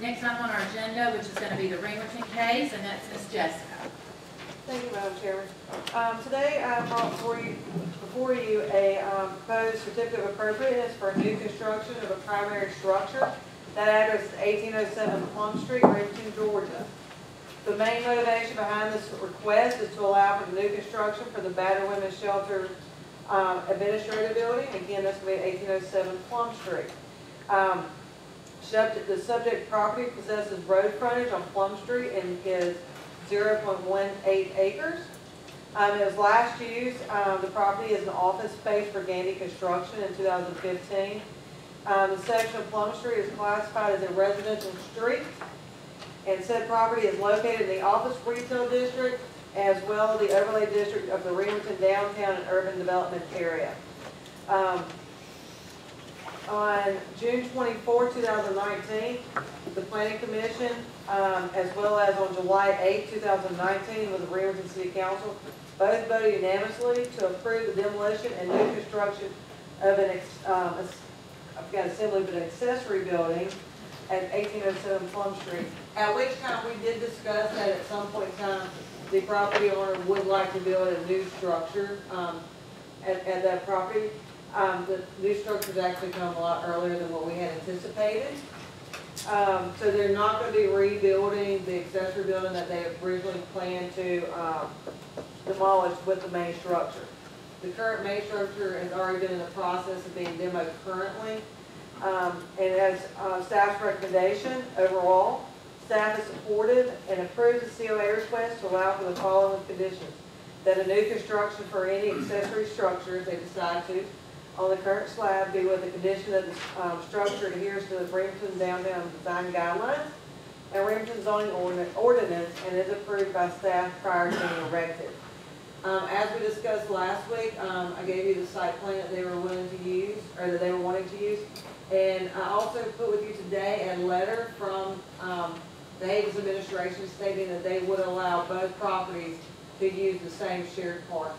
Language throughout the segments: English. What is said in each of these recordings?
Next item on our agenda, which is going to be the Remerton case, and that's Ms. Jessica. Thank you, Madam Chairman. Today I brought before you a proposed certificate of appropriateness for new construction of a primary structure. That address is 1807 Plum Street, Remerton, Georgia. The main motivation behind this request is to allow for the new construction for the Battered Women's Shelter administrative building. Again, this will be 1807 Plum Street. The subject property possesses road frontage on Plum Street and is 0.18 acres. It was last used. The property is an office space for Gandy Construction in 2015. The section of Plum Street is classified as a residential street, and said property is located in the office retail district as well as the overlay district of the Remerton downtown and urban development area. On June 24, 2019, the Planning Commission, as well as on July 8, 2019, with the Remerton City Council, both voted unanimously to approve the demolition and new construction of an accessory building at 1807 Plum Street. At which time we did discuss that at some point in time, the property owner would like to build a new structure at that property. The new structures actually come a lot earlier than what we had anticipated. So they're not going to be rebuilding the accessory building that they originally planned to demolish with the main structure. The current main structure has already been in the process of being demoed currently. And as staff's recommendation overall, staff has supported and approved the COA request to allow for the following conditions: that a new construction for any accessory structure, if they decide to, on the current slab be with the condition that the structure adheres to the Remerton downtown design guidelines and Remerton zoning ordinance and is approved by staff prior to being erected. As we discussed last week, I gave you the site plan that they were willing to use, or that they were wanting to use, and I also put with you today a letter from the Havens administration stating that they would allow both properties to use the same shared parking.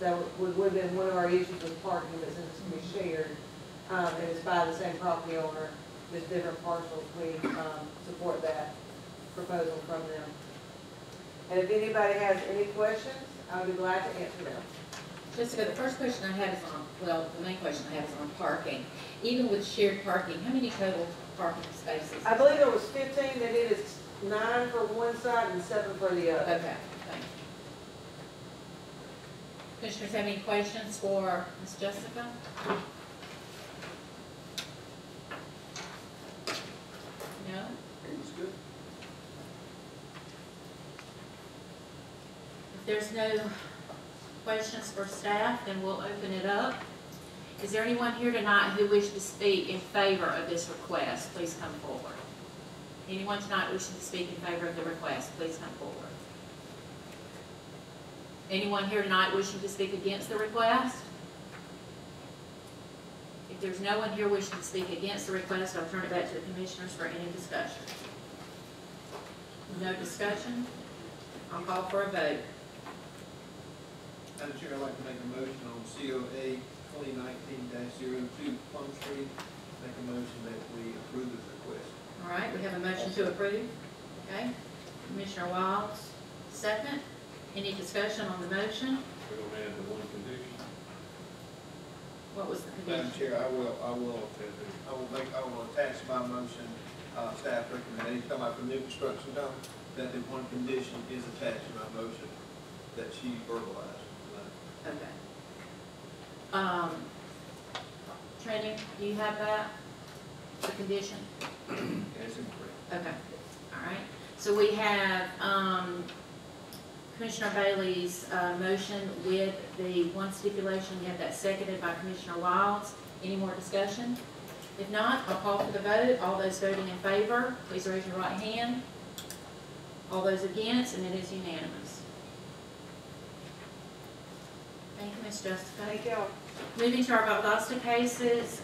That would have been one of our issues with parking, that since it's going to be shared, and it's by the same property owner, there's different parcels, we support that proposal from them. And if anybody has any questions, I would be glad to answer them. Jessica, the first question I have is the main question I have is on parking. Even with shared parking, how many total parking spaces? I believe there was 15, they needed 9 for one side and 7 for the other. Okay, thank you. Commissioners, have any questions for Ms. Jessica? No? It was good. If there's no questions for staff, then we'll open it up. Is there anyone here tonight who wishes to speak in favor of this request? Please come forward. Anyone tonight wishing to speak in favor of the request, please come forward. Anyone here tonight wishing to speak against the request? If there's no one here wishing to speak against the request, I'll turn it back to the commissioners for any discussion. No discussion? I'll call for a vote. Madam Chair, I'd like to make a motion on COA 2019-02 Plum Street. Make a motion that we approve this request. All right, we have a motion to approve. Okay. Commissioner Wiles, second. Any discussion on the motion? We don't add the one condition. What was the condition? Madam Chair, I will attach my motion, staff recommendation, come out for new construction done, that the one condition is attached to my motion that she verbalized. Okay. Training, do you have that? The condition? Yes, it's incorrect. Okay. All right. So we have Commissioner Bailey's motion with the one stipulation. You have that seconded by Commissioner Wiles. Any more discussion? If not, I'll call for the vote. All those voting in favor, please raise your right hand. All those against, and it is unanimous. Thank you, Ms. Jessica. Thank you. Moving to our Valdosta cases.